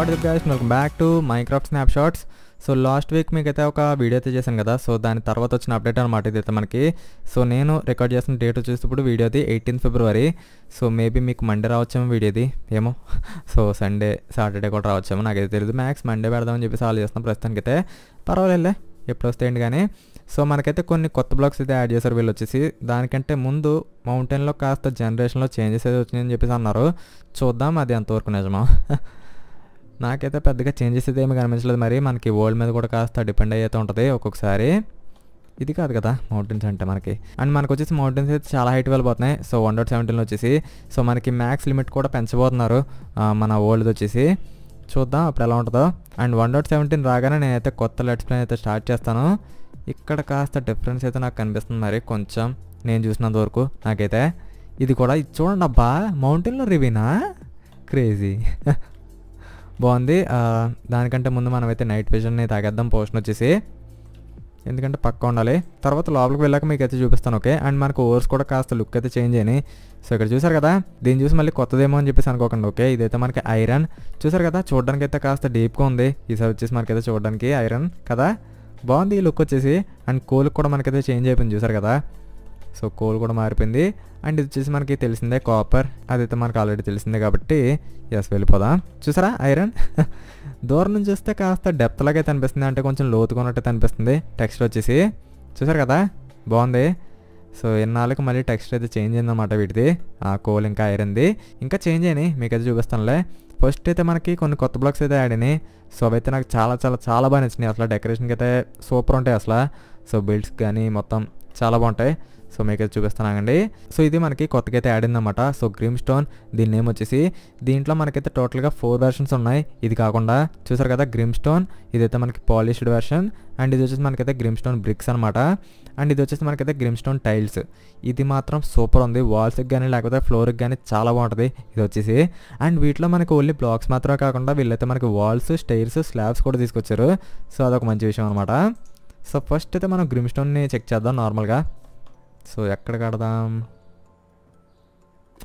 What is guys welcome back to Minecraft snapshots. So last week మీకైతే ఒక video అయితే చేశాను కదా, సో దాని తర్వాత వచ్చిన అప్డేట్ అనమాట ఇదైతే మనకి। సో నేను రికార్డ్ చేసిన డేట్ వచ్చేటప్పుడు వీడియోది 18 ఫిబ్రవరి, సో మేబీ మీకు మండే రావచ్చేమో వీడియోది, ఏమో సో సండే సాటర్డే కూడా రావచ్చేమో నాకైతే తెలియదు। మ్యాక్స్ మండే పెడదామని చెప్పేసి ఆల్ చేస్తున్నాం, ప్రస్తుతానికైతే పర్వాలేదులే ఎప్పుడు వస్తాయండి కానీ। సో మనకైతే కొన్ని కొత్త బ్లాక్స్ అయితే యాడ్ చేశారు వీళ్ళు వచ్చేసి, దానికంటే ముందు మౌంటైన్లో కాస్త జనరేషన్లో చేంజెస్ అయితే వచ్చినాయని చెప్పేసి అన్నారు, చూద్దాం అది అంతవరకు నిజమా। నాకైతే పెద్దగా చేంజెస్ అయితే ఏమి కనిపించలేదు, మరి మనకి వరల్డ్ మీద కూడా కాస్త డిపెండ్ అయితే ఉంటుంది ఒక్కొక్కసారి, ఇది కాదు కదా మౌంటైన్స్ అంటే మనకి। అండ్ మనకు వచ్చేసి మౌంటైన్స్ అయితే చాలా హైట్ వెళ్ళిపోతున్నాయి, సో 1.17 వచ్చేసి, సో మనకి మ్యాక్స్ లిమిట్ కూడా పెంచబోతున్నారు మన వరల్డ్ వచ్చేసి, చూద్దాం అప్పుడు ఎలా ఉంటుందో। అండ్ 1.17 రాగానే నేనైతే కొత్త లెట్స్ ప్లే అయితే స్టార్ట్ చేస్తాను, ఇక్కడ కాస్త డిఫరెన్స్ అయితే నాకు కనిపిస్తుంది మరి కొంచెం నేను చూసినంత వరకు నాకైతే। ఇది కూడా చూడండి అబ్బా, మౌంటైన్లో రివీనా క్రేజీ బాగుంది। దానికంటే ముందు మనమైతే నైట్ విజన్ని తాగేద్దాం పోషన్ వచ్చేసి, ఎందుకంటే పక్క ఉండాలి, తర్వాత లోపలికి వెళ్ళాక మీకు అయితే చూపిస్తాను ఓకే। అండ్ మనకు ఓవర్స్ కూడా కాస్త లుక్ అయితే చేంజ్ అయినాయి, సో ఇక్కడ చూసారు కదా, దీన్ని చూసి మళ్ళీ కొత్తదేమో అని చెప్పేసి అనుకోకండి ఓకే। ఇదైతే మనకి ఐరన్ చూసారు కదా, చూడడానికి అయితే కాస్త డీప్గా ఉంది ఈసారి వచ్చేసి మనకైతే, చూడడానికి ఐరన్ కదా బాగుంది ఈ లుక్ వచ్చేసి। అండ్ కోల్ కూడా మనకైతే చేంజ్ అయిపోయింది చూసారు కదా, సో కోల్ కూడా మారిపోయింది। అండ్ ఇది వచ్చేసి మనకి తెలిసిందే కాపర్, అదైతే మనకు ఆల్రెడీ తెలిసిందే కాబట్టి ఎస్ వెళ్ళిపోదాం। చూసారా ఐరన్ దూరం నుంచి చూస్తే కాస్త డెప్త్ లాగే కనిపిస్తుంది, అంటే కొంచెం లోతుగా ఉన్నట్టు కనిపిస్తుంది టెక్స్చర్ వచ్చేసి, చూసారు కదా బాగుంది। సో ఎన్నాళ్ళకి మళ్ళీ టెక్స్చర్ అయితే చేంజ్ అయిందన్నమాట వీటిది, ఆ కోల్ ఇంకా ఐరన్ది ఇంకా చేంజ్ అయినాయి మీకైతే చూపిస్తానులే। ఫస్ట్ అయితే మనకి కొన్ని కొత్త బ్లాక్స్ అయితే యాడ్ అయినాయి, సో అవైతే నాకు చాలా చాలా చాలా బాగా నచ్చినాయి అసలు, డెకరేషన్కి అయితే సూపర్ ఉంటాయి అసలు, సో బిల్డ్స్ కానీ మొత్తం చాలా బాగుంటాయి, సో మీకైతే చూపిస్తానండి। సో ఇది మనకి కొత్తగా అయితే యాడ్ అయిందన్నమాట, సో గ్రీమ్ స్టోన్ దీని నేమ్ వచ్చేసి, దీంట్లో మనకైతే టోటల్గా 4 వెర్షన్స్ ఉన్నాయి ఇది కాకుండా, చూసారు కదా గ్రీమ్ స్టోన్ ఇదైతే మనకి పాలిష్డ్ వెర్షన్, అండ్ ఇది వచ్చేసి మనకైతే గ్రీమ్ స్టోన్ బ్రిక్స్ అనమాట, అండ్ ఇది వచ్చేసి మనకైతే గ్రీమ్ స్టోన్ టైల్స్, ఇది మాత్రం సూపర్ ఉంది వాల్స్కి కానీ లేకపోతే ఫ్లోర్కి కానీ చాలా బాగుంటుంది ఇది వచ్చేసి। అండ్ వీటిలో మనకి ఓన్లీ బ్లాక్స్ మాత్రమే కాకుండా వీళ్ళైతే మనకి వాల్స్ స్టైర్స్ స్లాబ్స్ కూడా తీసుకొచ్చారు, సో అదొక మంచి విషయం అనమాట। సో ఫస్ట్ అయితే మనం గ్రీమ్ స్టోన్ని చెక్ చేద్దాం నార్మల్గా, సో ఎక్కడ కడదాం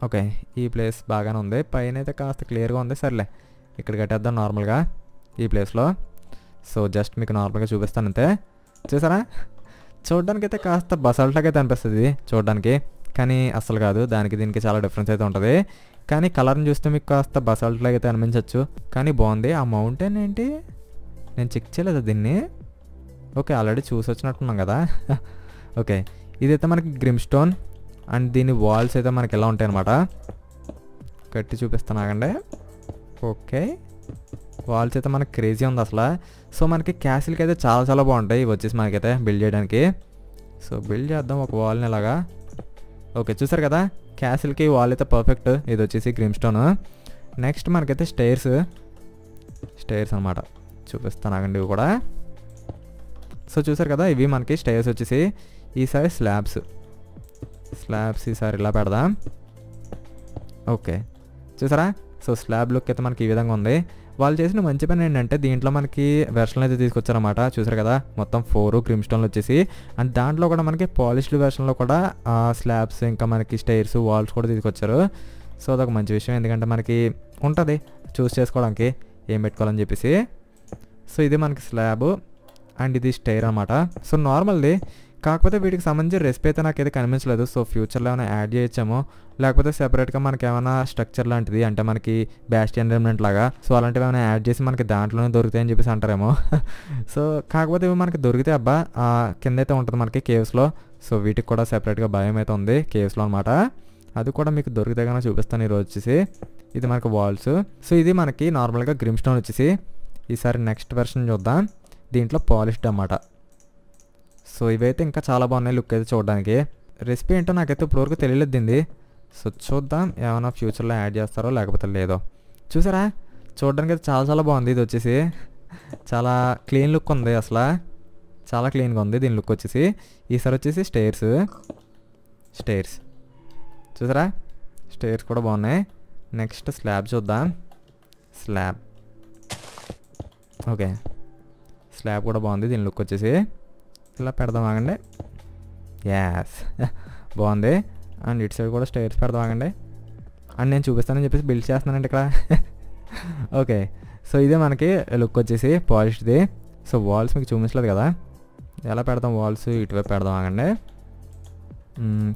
ఓకే, ఈ ప్లేస్ బాగానే ఉంది, పైన అయితే కాస్త క్లియర్గా ఉంది, సర్లే ఇక్కడ కట్టేద్దాం నార్మల్గా ఈ ప్లేస్లో, సో జస్ట్ మీకు నార్మల్గా చూపిస్తాను అంతే। చూసారా చూడడానికి అయితే కాస్త బసాల్ట్గా అయితే అనిపిస్తుంది చూడడానికి, కానీ అసలు కాదు, దానికి దీనికి చాలా డిఫరెన్స్ అయితే ఉంటుంది, కానీ కలర్ని చూస్తే మీకు కాస్త బసాల్ట్లాగా అయితే అనిపించవచ్చు కానీ బాగుంది। ఆ మౌంటైన్ ఏంటి నేను చెక్ చేయలేదు దీన్ని ఓకే, ఆల్రెడీ చూసి వచ్చినట్టున్నాం కదా ఓకే। ఇదైతే మనకి గ్రీమ్ స్టోన్, అండ్ దీని వాల్స్ అయితే మనకి ఎలా ఉంటాయి అన్నమాట కట్టి చూపిస్తాను ఆగండి ఓకే, వాల్స్ అయితే మనకి క్రేజీ ఉంది అసలు, సో మనకి క్యాసిల్కి అయితే చాలా చాలా బాగుంటాయి ఇవి వచ్చేసి మనకైతే బిల్డ్ చేయడానికి, సో బిల్డ్ చేద్దాం ఒక వాల్ని ఇలాగా ఓకే। చూసారు కదా క్యాసిల్కి వాల్ అయితే పర్ఫెక్ట్ ఇది వచ్చేసి గ్రీమ్ స్టోన్। నెక్స్ట్ మనకైతే స్టైర్స్ స్టైర్స్ అనమాట, చూపిస్తాను ఆగండి ఇవి కూడా, సో చూసారు కదా ఇవి మనకి స్టైర్స్ వచ్చేసి, ఈసారి స్లాబ్స్ స్లాబ్స్ ఈసారి ఇలా పెడదాం ఓకే। చూసారా సో స్లాబ్ లుక్ అయితే మనకి ఈ విధంగా ఉంది, వాళ్ళు చేసిన మంచి పని ఏంటంటే దీంట్లో మనకి వెర్షన్లు అయితే తీసుకొచ్చారన్నమాట, చూసారు కదా మొత్తం 4 గ్రీమ్ స్టోన్లు వచ్చేసి, అండ్ దాంట్లో కూడా మనకి పాలిష్డ్ వెర్షన్లో కూడా స్లాబ్స్ ఇంకా మనకి స్టైర్స్ వాల్స్ కూడా తీసుకొచ్చారు, సో అదొక మంచి విషయం ఎందుకంటే మనకి ఉంటుంది చూస్ చేసుకోవడానికి ఏం పెట్టుకోవాలని చెప్పేసి। సో ఇది మనకి స్లాబ్ అండ్ ఇది స్టైర్ అనమాట, సో నార్మల్ది కాకపోతే వీటికి సంబంధించి రెసిపీ అయితే నాకైతే కనిపించలేదు, సో ఫ్యూచర్లో ఏమైనా యాడ్ చేయొచ్చేమో లేకపోతే సెపరేట్గా మనకి ఏమైనా స్ట్రక్చర్ లాంటిది అంటే మనకి బ్యాస్ట్ ఎన్విరాన్మెంట్ లాగా, సో అలాంటివి ఏమైనా యాడ్ చేసి మనకి దాంట్లోనే దొరుకుతాయని చెప్పేసి అంటారేమో, సో కాకపోతే ఇవి మనకి దొరికితే అబ్బా కిందైతే ఉంటుంది మనకి కేవ్స్లో, సో వీటికి కూడా సెపరేట్గా భయం అయితే ఉంది కేవ్స్లో అనమాట, అది కూడా మీకు దొరికితే కన్నా చూపిస్తాను ఈరోజు వచ్చేసి। ఇది మనకి వాల్స్, సో ఇది మనకి నార్మల్గా గ్రీమ్ స్టోన్ వచ్చేసి, ఈసారి నెక్స్ట్ వెర్షన్ చూద్దాం దీంట్లో పాలిష్డ్ అన్నమాట, సో ఇవైతే ఇంకా చాలా బాగున్నాయి లుక్ అయితే చూడడానికి, రెసిపీ ఏంటో నాకైతే ఇప్పటివరకు తెలియలేదు దీన్ని, సో చూద్దాం ఏమైనా ఫ్యూచర్లో యాడ్ చేస్తారో లేకపోతే లేదో। చూసారా చూడడానికి అయితే చాలా చాలా బాగుంది ఇది వచ్చేసి, చాలా క్లీన్ లుక్ ఉంది అసలు, చాలా క్లీన్గా ఉంది దీని లుక్ వచ్చేసి। ఈసారి వచ్చేసి స్టైర్స్ స్టైర్స్ చూసారా స్టైర్స్ కూడా బాగున్నాయి, నెక్స్ట్ స్లాబ్ చూద్దాం స్లాబ్ ఓకే, స్లాబ్ కూడా బాగుంది దీని లుక్ వచ్చేసి, ఇలా పెడదాం ఆగండి యాస్ బాగుంది। అండ్ ఇటు సైడ్ కూడా స్టైర్స్ పెడదాం ఆగండి, అండ్ నేను చూపిస్తానని చెప్పేసి బిల్డ్ చేస్తున్నానండి ఇక్కడ ఓకే। సో ఇదే మనకి లుక్ వచ్చేసి పాలిష్డ్ది. సో వాల్స్ మీకు చూపించలేదు కదా, ఎలా పెడదాం వాల్స్ ఇటువైపు పెడదాం. ఆగండి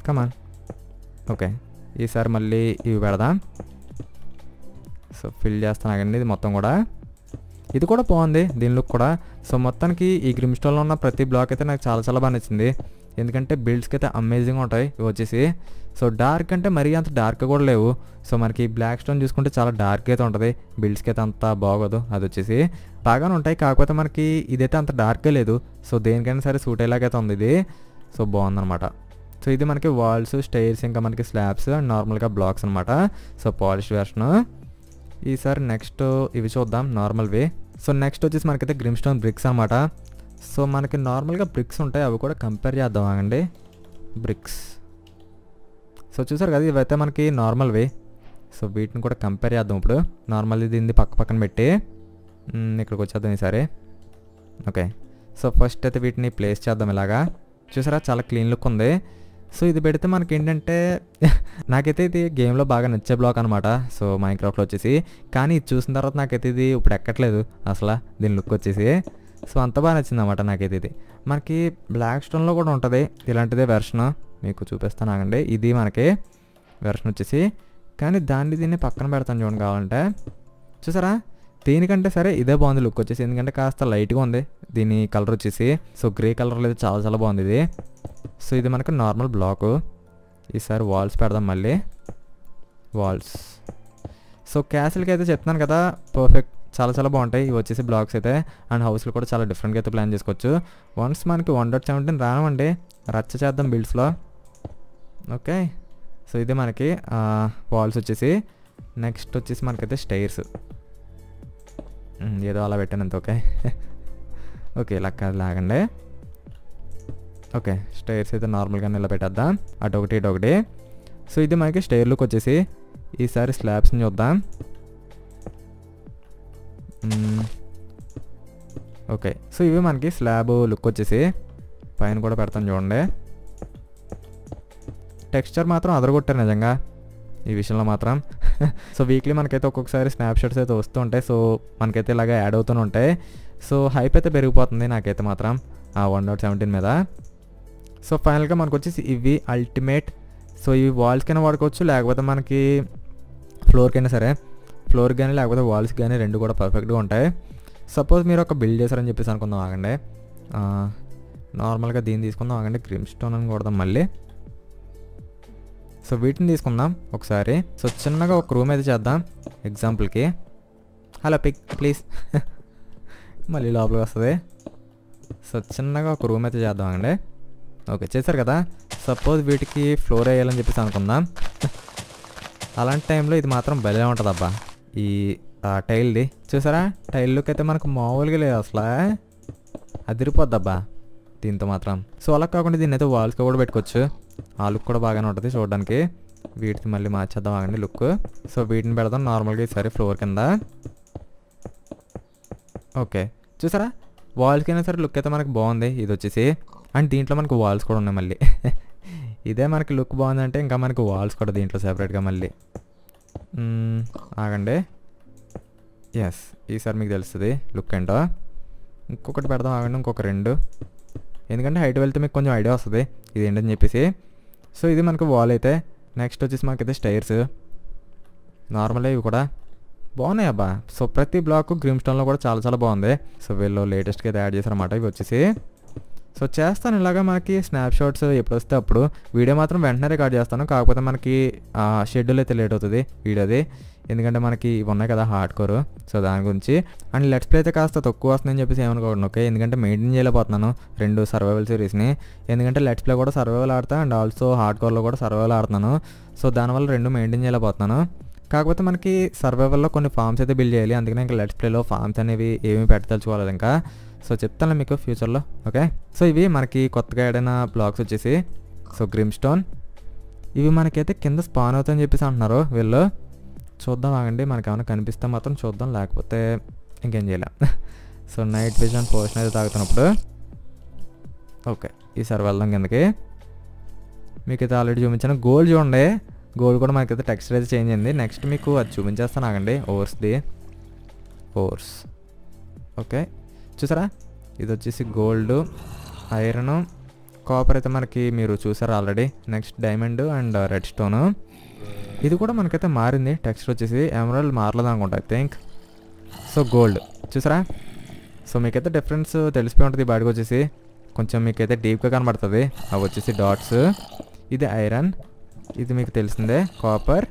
కమాన్. ఓకే ఈసారి మళ్ళీ ఇవి పెడదాం. సో ఫిల్ చేస్తాను ఆగండి. ఇది మొత్తం కూడా ఇది కూడా బాగుంది దీని లుక్ కూడా. సో మొత్తానికి ఈ గ్రిమ్ స్టోన్లో ఉన్న ప్రతి బ్లాక్ అయితే నాకు చాలా చాలా బాగా నచ్చింది, ఎందుకంటే బిల్డ్స్కి అయితే అమేజింగ్గా ఉంటాయి ఇవి వచ్చేసి. సో డార్క్ అంటే మరీ అంత డార్క్ కూడా లేవు. సో మనకి బ్లాక్ స్టోన్ చూసుకుంటే చాలా డార్క్ అయితే ఉంటుంది, బిల్డ్స్కి అయితే అంత బాగోదు అది వచ్చేసి. బాగానే ఉంటాయి కాకపోతే మనకి ఇదైతే అంత డార్కే లేదు. సో దేనికైనా సరే సూట్ అయ్యేలాగైతే ఉంది ఇది. సో బాగుందనమాట. సో ఇది మనకి వాల్స్, స్టైర్స్, ఇంకా మనకి స్లాబ్స్ అండ్ నార్మల్గా బ్లాక్స్ అనమాట. So polish version. ఈసారి నెక్స్ట్ ఇవి చూద్దాం నార్మల్ వే. సో నెక్స్ట్ వచ్చేసి మనకైతే గ్రిమ్ స్టోన్ బ్రిక్స్ అనమాట. సో మనకి నార్మల్గా బ్రిక్స్ ఉంటాయి, అవి కూడా కంపేర్ చేద్దాం అండి. బ్రిక్స్ సో చూసారు కదా, ఇవైతే మనకి నార్మల్ వే. సో వీటిని కూడా కంపేర్ చేద్దాం ఇప్పుడు. నార్మల్ దీన్ని పక్క పక్కన పెట్టి ఇక్కడికి వచ్చేద్దాం ఈసారి. ఓకే సో ఫస్ట్ అయితే వీటిని ప్లేస్ చేద్దాం ఇలాగా. చూసారా చాలా క్లీన్ లుక్ ఉంది. సో ఇది పెడితే మనకి ఏంటంటే నాకైతే ఇది గేమ్లో బాగా నచ్చే బ్లాక్ అనమాట. సో మైన్క్రాఫ్ట్లో వచ్చేసి కానీ ఇది చూసిన తర్వాత నాకైతే ఇది ఇప్పుడు ఎక్కట్లేదు అసలు దీని లుక్ వచ్చేసి. సో అంత బాగా నచ్చింది అనమాట నాకైతే ఇది. మనకి బ్లాక్ స్టోన్లో కూడా ఉంటుంది ఇలాంటిదే వెర్షన్, మీకు చూపిస్తాను ఆగండి. ఇది మనకి వెర్షన్ వచ్చేసి, కానీ దాన్ని దీన్ని పక్కన పెడతాను చూడండి కావాలంటే. చూసారా దీనికంటే సరే ఇదే బాగుంది లుక్ వచ్చేసి, ఎందుకంటే కాస్త లైట్గా ఉంది దీని కలర్ వచ్చేసి. సో గ్రే కలర్లో అయితే చాలా చాలా బాగుంది ఇది. సో ఇది మనకు నార్మల్ బ్లాకు. ఈసారి వాల్స్ పెడదాం మళ్ళీ వాల్స్. సో క్యాసిల్కి అయితే చెప్తున్నాను కదా పర్ఫెక్ట్, చాలా చాలా బాగుంటాయి ఇవి వచ్చేసి బ్లాక్స్ అయితే. అండ్ హౌస్లు కూడా చాలా డిఫరెంట్గా అయితే ప్లాన్ చేసుకోవచ్చు. వన్స్ మనకి 1.17 రానివ్వండి, రచ్చ చేద్దాం బిల్డ్స్లో. ఓకే సో ఇది మనకి వాల్స్ వచ్చేసి. నెక్స్ట్ వచ్చేసి మనకైతే స్టైర్స్, ఏదో అలా పెట్టాను అంత. ఓకే ఓకే లక్క లాగండి. ఓకే స్టైర్స్ అయితే నార్మల్గా ఇలా పెట్టేద్దాం, అటొకటి ఇటొకటి. సో ఇది మనకి స్టైర్ లుక్ వచ్చేసి. ఈసారి స్లాబ్స్ని చూద్దాం. ఓకే సో ఇవి మనకి స్లాబ్ లుక్ వచ్చేసి. పైన కూడా పెడతాను చూడండి. టెక్స్చర్ మాత్రం అదరగొట్టారు నిజంగా ఈ విషయంలో మాత్రం. సో వీక్లీ మనకైతే ఒక్కొక్కసారి స్నాప్షాట్స్ అయితే వస్తూ ఉంటాయి. సో మనకైతే ఇలాగ యాడ్ అవుతూనే ఉంటాయి. సో హైప్ అయితే పెరిగిపోతుంది నాకైతే మాత్రం ఆ 1.17 మీద. సో ఫైనల్గా మనకు వచ్చేసి ఇవి అల్టిమేట్. సో ఇవి వాల్స్కైనా వాడుకోవచ్చు, లేకపోతే మనకి ఫ్లోర్కైనా సరే, ఫ్లోర్ కానీ లేకపోతే వాల్స్ కానీ రెండు కూడా పర్ఫెక్ట్గా ఉంటాయి. సపోజ్ మీరు ఒక బిల్డ్ చేశారని చెప్పేసి అనుకుందాం. ఆగండి నార్మల్గా దీన్ని తీసుకుందాం. ఆగండి గ్రిమ్ స్టోన్ అని కొడదాం మళ్ళీ. సో వీటిని తీసుకుందాం ఒకసారి. సో చిన్నగా ఒక రూమ్ అయితే చేద్దాం ఎగ్జాంపుల్కి. హలో పిక్ ప్లీజ్, మళ్ళీ లోపలికి వస్తుంది. సో చిన్నగా ఒక రూమ్ అయితే చేద్దాం అండి. ఓకే చేశారు కదా. సపోజ్ వీటికి ఫ్లోర్ వేయాలని చెప్పేసి అనుకుందాం. అలాంటి టైంలో ఇది మాత్రం భలే ఉంటుంది అబ్బా ఈ టైల్ది. చూసారా టైల్ లుక్ అయితే మనకు మామూలుగా లేదు అసలు, అదిరిపోద్దబ్బా దీంతో మాత్రం. సో అలా కాకుండా దీన్ని అయితే వాల్స్గా కూడా పెట్టుకోవచ్చు, ఆ లుక్ కూడా బాగానే ఉంటుంది చూడడానికి. వీటికి మళ్ళీ మార్చేద్దాం ఆగండి లుక్. సో వీటిని పెడదాం నార్మల్గా ఈసారి ఫ్లోర్ కింద. ఓకే చూసారా వాల్స్కి అయినా సరే లుక్ అయితే మనకు బాగుంది ఇది వచ్చేసి. అండ్ దీంట్లో మనకు వాల్స్ కూడా ఉన్నాయి మళ్ళీ. ఇదే మనకి లుక్ బాగుందంటే ఇంకా మనకి వాల్స్ కూడా దీంట్లో సెపరేట్గా మళ్ళీ. ఆగండి ఎస్ ఈసారి మీకు తెలుస్తుంది లుక్ ఏంటో. ఇంకొకటి పెడదాం ఆగండి, ఇంకొక రెండు, ఎందుకంటే హైట్ వెళ్తే మీకు కొంచెం ఐడియా వస్తుంది ఇది ఏంటని చెప్పేసి. సో ఇది మనకు వాల్ అయితే. నెక్స్ట్ వచ్చేసి మనకైతే స్టైర్స్ నార్మల్ ఇవి కూడా బాగున్నాయి అబ్బా. సో ప్రతి బ్లాక్ గ్రిమ్ స్టోన్లో కూడా చాలా చాలా బాగుంది. సో వీళ్ళు లేటెస్ట్గా అయితే యాడ్ చేశారన్నమాట ఇవి వచ్చేసి. సో చేస్తాను ఇలాగా మనకి స్నాప్షాట్స్ ఎప్పుడు వస్తే అప్పుడు. వీడియో మాత్రం వెంటనే రికార్డ్ చేస్తాను, కాకపోతే మనకి షెడ్యూల్ అయితే లేట్ అవుతుంది వీడియోది, ఎందుకంటే మనకి ఇవి ఉన్నాయి కదా హార్డ్ కోర్. సో దాని గురించి. అండ్ లెట్స్ ప్లే అయితే కాస్త తక్కువ వస్తుందని చెప్పేసి ఏమనుకోండి. ఓకే ఎందుకంటే మెయింటైన్ చేయలేకపోతున్నాను రెండు సర్వైవల్ సిరీస్ని, ఎందుకంటే లెట్స్ ప్లే కూడా సర్వైవల్ ఆడతా అండ్ ఆల్సో హార్డ్ కోర్లో కూడా సర్వైవల్ ఆడుతున్నాను. సో దానివల్ల రెండు మెయింటైన్ చేయలేకపోతున్నాను. కాకపోతే మనకి సర్వైవల్లో కొన్ని ఫామ్స్ అయితే బిల్డ్ చేయాలి, అందుకని ఇంకా లెట్స్ ప్లేలో ఫామ్స్ అనేవి ఏమీ పెట్టదలుచుకోవాలి ఇంకా. సో చెప్తాను మీకు ఫ్యూచర్లో. ఓకే సో ఇవి మనకి కొత్తగా ఏడైనా బ్లాక్స్ వచ్చేసి. సో గ్రిమ్ స్టోన్ ఇవి మనకైతే కింద స్పాన్ అవుతాయని చెప్పేసి అంటున్నారు వీళ్ళు. చూద్దాం ఆగండి మనకి ఏమైనా కనిపిస్తే మాత్రం చూద్దాం, లేకపోతే ఇంకేం చేయలేం. సో నైట్ విజన్ పోషన్ అయితే తాగుతున్నప్పుడు. ఓకే ఈసారి వెళ్దాం కిందకి. మీకైతే ఆల్రెడీ చూపించాను గోల్డ్ చూడండి, గోల్డ్ కూడా మనకైతే టెక్స్చర్ అయితే చేంజ్ అయింది. నెక్స్ట్ మీకు అది చూపించేస్తాను ఆగండి ఓవర్స్ది. పోర్స్. ఓకే చూసారా, ఇది వచ్చేసి గోల్డ్, ఐరన్, కాపర్ అయితే మనకి మీరు చూసారు already. Next diamond and red stone. ఇది కూడా మనకైతే మారింది టెక్స్చర్ వచ్చేసి, ఎమరాల్డ్ మారలేదు అనుకుంటా ఐ థింక్. సో గోల్డ్ చూసారా, సో మీకైతే డిఫరెన్స్ తెలిసిపోయి ఉంటుంది. బాడీకి వచ్చేసి కొంచెం మీకైతే డీప్గా కనబడుతుంది, అవి వచ్చేసి డాట్స్. ఇది ఐరన్, ఇది మీకు తెలిసిందే కాపర్,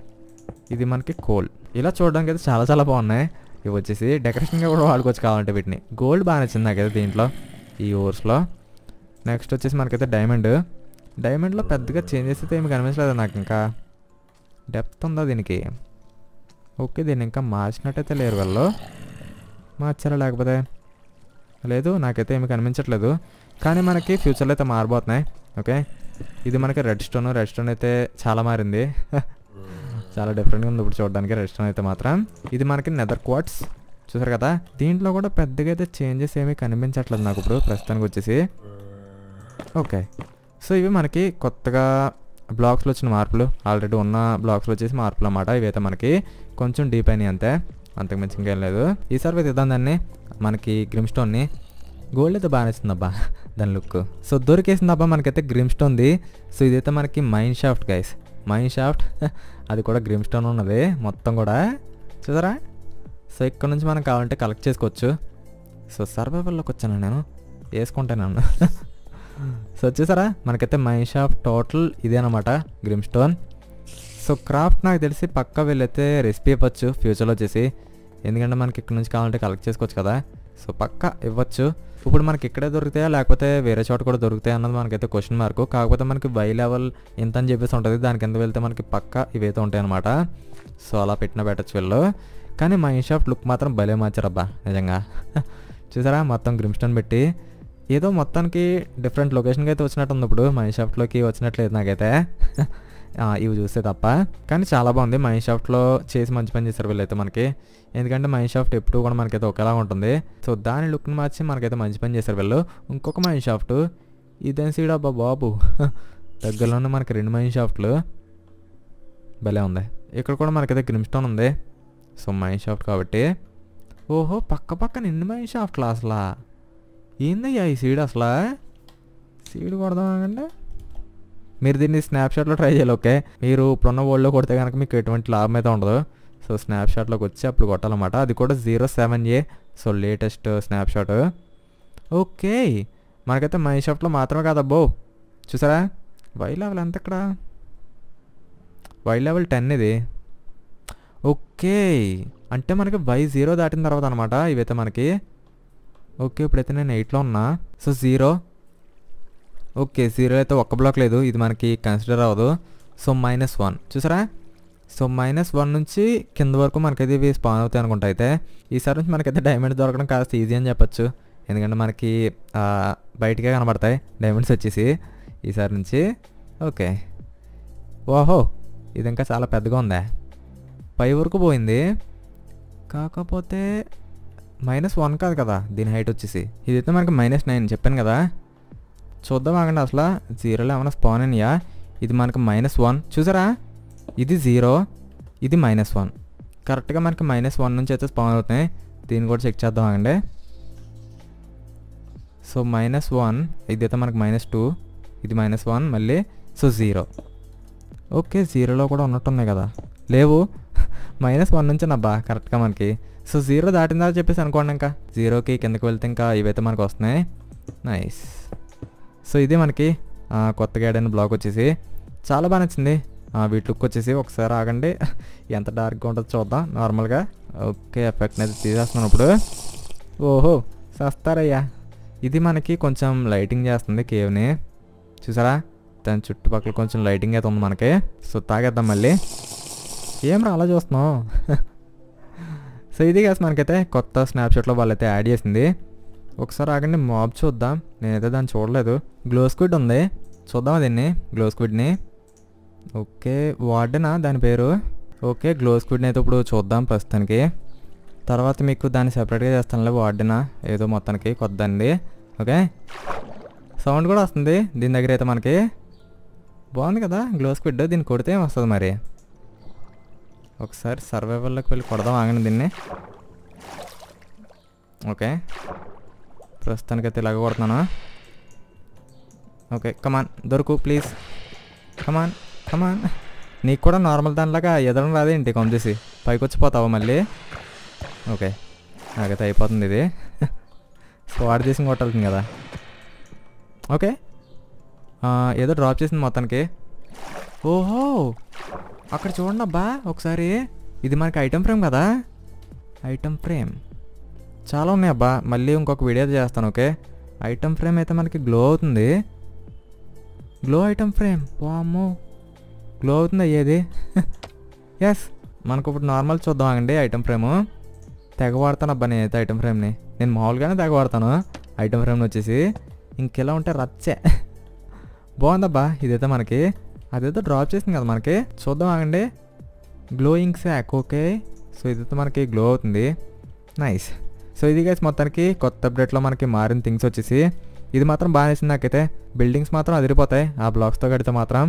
ఇది మనకి కోల్. ఇలా చూడడానికి అయితే చాలా చాలా బాగున్నాయి. ఇవి వచ్చేసి డెకరేషన్గా కూడా వాడుకోవచ్చు కావాలంటే వీటిని. గోల్డ్ బాగా నచ్చింది నాకైతే దీంట్లో, ఈ ఓర్స్లో. నెక్స్ట్ వచ్చేసి మనకైతే డైమండ్. డైమండ్లో పెద్దగా చేంజెస్ అయితే ఏమి కనిపించలేదు నాకు. ఇంకా డెప్త్ ఉందా దీనికి? ఓకే, దీన్ని ఇంకా మార్చినట్టయితే లేరు వాళ్ళు, మార్చారా లేకపోతే? లేదు, నాకైతే ఏమి కనిపించట్లేదు, కానీ మనకి ఫ్యూచర్లో అయితే మారిపోతున్నాయి. ఓకే, ఇది మనకి రెడ్ స్టోన్. రెడ్ స్టోన్ అయితే చాలా మారింది, చాలా డిఫరెంట్గా ఉంది ఇప్పుడు చూడడానికి రెడ్ స్టోన్ అయితే మాత్రం. ఇది మనకి నెదర్ క్వార్ట్స్ చూసారు కదా, దీంట్లో కూడా పెద్దగా అయితే చేంజెస్ ఏమీ కనిపించట్లేదు నాకు ఇప్పుడు ప్రస్తుతానికి వచ్చేసి. ఓకే, సో ఇవి మనకి కొత్తగా బ్లాక్స్లో వచ్చిన మార్పులు, ఆల్రెడీ ఉన్న బ్లాక్స్లో వచ్చేసి మార్పులు అన్నమాట. ఇవైతే మనకి కొంచెం డీప్ అయినాయి అంతే, అంతకు మించి ఇంకేం లేదు. ఈసారి అయితే ఇద్దాం దాన్ని, మనకి గ్రిమ్ స్టోన్ని. గోల్డ్ అయితే బాగా నచ్చింది అబ్బా దాని లుక్. సో దొరికేసింది అబ్బా మనకైతే గ్రిమ్ స్టోన్ది. సో ఇదైతే మనకి mine shaft guys, mine shaft. అది కూడా గ్రిమ్ స్టోన్ ఉన్నది మొత్తం కూడా చూసారా. సో ఇక్కడ నుంచి మనం కావాలంటే కలెక్ట్ చేసుకోవచ్చు. సో సర్వైవల్లోకి వచ్చాను నేను, వేసుకుంటాను. సో వచ్చేసారా మనకైతే మైన్ షాఫ్ట్ టోటల్ ఇదేనమాట గ్రిమ్ స్టోన్. సో క్రాఫ్ట్ నాకు తెలిసి పక్క వీళ్ళైతే రెసిపీ ఇవ్వచ్చు ఫ్యూచర్లో వచ్చేసి, ఎందుకంటే మనకి ఇక్కడ నుంచి కావాలంటే కలెక్ట్ చేసుకోవచ్చు కదా. సో పక్క ఇవ్వచ్చు. ఇప్పుడు మనకి ఇక్కడే దొరుకుతాయా లేకపోతే వేరే చోట కూడా దొరుకుతాయి అన్నది మనకైతే క్వశ్చన్ మార్క్. కాకపోతే మనకి బై లెవెల్ ఇంత అని చెప్పేసి ఉంటుంది, దాని కింద వెళ్తే మనకి పక్క ఇవైతే ఉంటాయి అన్నమాట. సో అలా పెట్టినా పెట్టచ్చు వీళ్ళు, కానీ మైన్ షాఫ్ట్ లుక్ మాత్రం భలే మార్చారబ్బా నిజంగా. చూసారా మొత్తం గ్రిమ్ స్టోన్ పెట్టి ఏదో మొత్తానికి డిఫరెంట్ లొకేషన్కి అయితే వచ్చినట్టు ఉంది ఇప్పుడు మైన్ షాఫ్ట్లోకి వచ్చినట్లేదు నాకైతే ఇవి చూస్తే తప్ప. కానీ చాలా బాగుంది మైన్ షాఫ్ట్లో చేసి మంచి పని చేశారు వీళ్ళైతే మనకి, ఎందుకంటే మైన్ షాఫ్ట్ ఎప్పుడు కూడా మనకైతే ఒకేలా ఉంటుంది. సో దాని లుక్ని మార్చి మనకైతే మంచి పని చేశారు వీళ్ళు. ఇంకొక మైన్ షాఫ్ట్ ఇదేం సీడ్ అబ్బా బాబు, దగ్గరలోనే మనకి రెండు మైన్ షాఫ్ట్లు భలే ఉంది. ఇక్కడ కూడా మనకైతే గ్రిమ్ స్టోన్ ఉంది, సో మైన్ షాఫ్ట్ కాబట్టి. ఓహో పక్క పక్కన ఎన్ని మైన్ షాఫ్ట్లు అసలా, ఏందయ్యా ఈ సీడ్ అసలా? సీడ్ కొడదామంటే మీరు దీన్ని స్నాప్షాట్లో ట్రై చేయాలి. ఓకే, మీరు ఇప్పుడున్న వరల్డ్లో కొడితే కనుక మీకు ఎటువంటి లాభం అయితే ఉండదు. సో స్నాప్షాట్లోకి వచ్చి అప్పుడు కొట్టాలన్నమాట, అది కూడా 07A. So latest snapshot. Okay, మనకైతే మై షాప్లో మాత్రమే కాదబ్బో చూసారా. వై లెవెల్ ఎంత ఇక్కడ? వై లెవెల్ 10 ఇది. ఓకే, అంటే మనకి Y0 దాటిన తర్వాత అనమాట ఇవైతే మనకి. ఓకే, ఇప్పుడైతే నేను 8లో ఉన్నా. సో 0. ఓకే, 0 అయితే ఒక్క బ్లాక్ లేదు, ఇది మనకి కన్సిడర్ అవ్వదు. సో -1 చూసారా. సో -1 నుంచి కింద వరకు మనకైతే ఇవి స్పాన్ అవుతాయి అనుకుంటా. అయితే ఈసారి నుంచి మనకైతే డైమండ్ దొరకడం కాస్త ఈజీ అని చెప్పచ్చు, ఎందుకంటే మనకి బయటకే కనబడతాయి డైమండ్స్ వచ్చేసి ఈసారి నుంచి. ఓకే, ఓహో ఇది ఇంకా చాలా పెద్దగా ఉందా, పై వరకు పోయింది. కాకపోతే -1 కాదు కదా దీని హైట్ వచ్చేసి, ఇదైతే మనకి -9 చెప్పాను కదా. చూద్దాం ఆగండి, అసలు 0లో ఏమైనా స్పాన్ అయినాయా? ఇది మనకి -1 చూసారా, ఇది 0, ఇది -1. కరెక్ట్గా మనకి -1 నుంచి అయితే స్పాన్ అవుతున్నాయి. దీన్ని కూడా చెక్ చేద్దాం ఆగండి. సో -1, ఇదైతే మనకి -2, ఇది -1 మళ్ళీ. సో 0. ఓకే, 0లో కూడా ఉన్నట్టున్నాయి కదా, లేవు -1 నుంచి అబ్బా కరెక్ట్గా మనకి. సో 0 దాటిందా చెప్పేసి అనుకోండి, ఇంకా 0కి కిందకి వెళ్తే ఇంకా ఇవైతే మనకు వస్తున్నాయి. నైస్. సో ఇది మనకి కొత్తగా యాడైన బ్లాక్ వచ్చేసి చాలా బాగా నచ్చింది. వీటి లుక్ వచ్చేసి ఒకసారి ఆగండి, ఎంత డార్క్గా ఉంటుందో చూద్దాం నార్మల్గా. ఓకే, ఎఫెక్ట్ని అయితే తీసేస్తున్నాను ఇప్పుడు. ఓహో సస్తారయ్యా, ఇది మనకి కొంచెం లైటింగ్ చేస్తుంది కేవ్ని చూసారా, దాని చుట్టుపక్కల కొంచెం లైటింగ్ అయితే ఉంది మనకి. సో తాగేద్దాం మళ్ళీ. ఏం రా అలా చూస్తున్నాం? సో ఇది కాదు మనకైతే కొత్త స్నాప్షాట్లో వాళ్ళైతే యాడ్ చేసింది. ఒకసారి ఆగండి, మాబ్ చూద్దాం. నేనైతే దాన్ని చూడలేదు. గ్లో స్క్విడ్ ఉంది, చూద్దాం దీన్ని, గ్లో స్క్విడ్ని. ఓకే, వార్డెనా దాని పేరు? ఓకే, గ్లో స్క్విడ్ని అయితే ఇప్పుడు చూద్దాం ప్రస్తుతానికి. తర్వాత మీకు దాన్ని సెపరేట్గా చేస్తానులే, వార్డెనా ఏదో మొత్తానికి కొద్దండి. ఓకే, సౌండ్ కూడా వస్తుంది దీని దగ్గర అయితే మనకి. బాగుంది కదా గ్లో స్క్విడ్, దీన్ని కొడితే ఏం వస్తుంది మరి? ఒకసారి సర్వైవల్లోకి వెళ్ళి కొడదాం ఆగండి దీన్ని. ఓకే ప్రస్తుతానికైతే ఇలాగ కొడుతున్నాను ఓకే కమాన్ దొరుకు ప్లీజ్ కమాన్ కమాన్ నీకు కూడా నార్మల్ దానిలాగా ఎదడం రాదేంటి కమ్ చేసి పైకి వచ్చిపోతావా మళ్ళీ ఓకే నాకైతే అయిపోతుంది ఇది స్క్వాడ్ చేసి కొట్టాల్సింది కదా ఓకే ఏదో డ్రాప్ చేసింది మొత్తానికి ఓహో అక్కడ చూడండి అబ్బా ఒకసారి ఇది మనకి ఐటమ్ ఫ్రేమ్ కదా ఐటమ్ ఫ్రేమ్ చాలా ఉన్నాయి అబ్బా మళ్ళీ ఇంకొక వీడియో చేస్తాను ఓకే ఐటమ్ ఫ్రేమ్ అయితే మనకి గ్లో అవుతుంది గ్లో ఐటమ్ ఫ్రేమ్ వామ్మో గ్లో అవుతుంది అయ్యేది ఎస్ మనకు ఇప్పుడు నార్మల్ చూద్దాం అండి ఐటమ్ ఫ్రేము తెగ వాడతాను అబ్బా నేనైతే ఐటమ్ ఫ్రేమ్ని నేను మామూలుగానే తెగ వాడతాను ఐటమ్ ఫ్రేమ్ని వచ్చేసి ఇంకెలా ఉంటే రచ్చే బాగుందబ్బా ఇదైతే మనకి అదైతే డ్రాప్ చేసింది కదా మనకి చూద్దాం ఆగండి గ్లోయింగ్ శాక్ ఓకే సో ఇదైతే మనకి గ్లో అవుతుంది నైస్ సో ఇది గైస్ మొత్తానికి కొత్త అప్డేట్లో మనకి మారిన థింగ్స్ వచ్చేసి ఇది మాత్రం బాగా నచ్చింది నాకైతే బిల్డింగ్స్ మాత్రం అదిరిపోతాయి ఆ బ్లాక్స్తో కడితే మాత్రం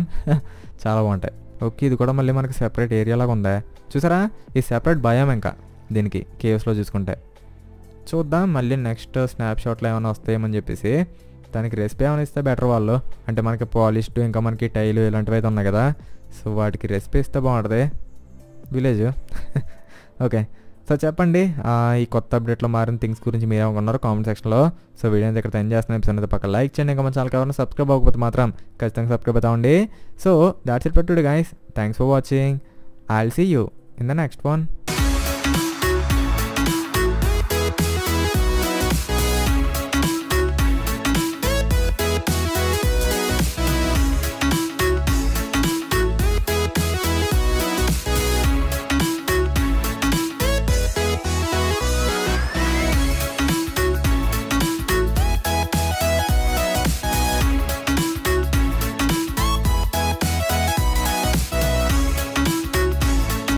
చాలా బాగుంటాయి ఓకే ఇది కూడా మళ్ళీ మనకి సెపరేట్ ఏరియాలాగా ఉందా చూసారా ఈ సెపరేట్ భయం ఇంకా దీనికి కేవ్స్లో చూసుకుంటే చూద్దాం మళ్ళీ నెక్స్ట్ స్నాప్షాట్లో ఏమైనా వస్తాయేమని చెప్పేసి దానికి రెసిపీ ఏమైనా ఇస్తే బెటర్ వాళ్ళు అంటే మనకి పాలిష్డ్ ఇంకా మనకి టైలు ఇలాంటివి అయితే ఉన్నాయి కదా సో వాటికి రెసిపీ ఇస్తే బాగుంటుంది విలేజ్ ఓకే సో చెప్పండి ఈ కొత్త అప్డేట్లో మారిన థింగ్స్ గురించి మీరు ఏమనుకున్నారు కామెంట్ సెక్షన్లో సో వీడియో ఇక్కడ ఎండ్ చేస్తున్న ఎపిసోడ్ పక్క లైక్ చేయండి ఇంకా మన ఛానల్ ఎవరైనా సబ్స్క్రైబ్ అవ్వకపోతే మాత్రం ఖచ్చితంగా సబ్స్క్రైబ్ అవుతామండి so that's it for today guys thanks for watching I'll see you in the next one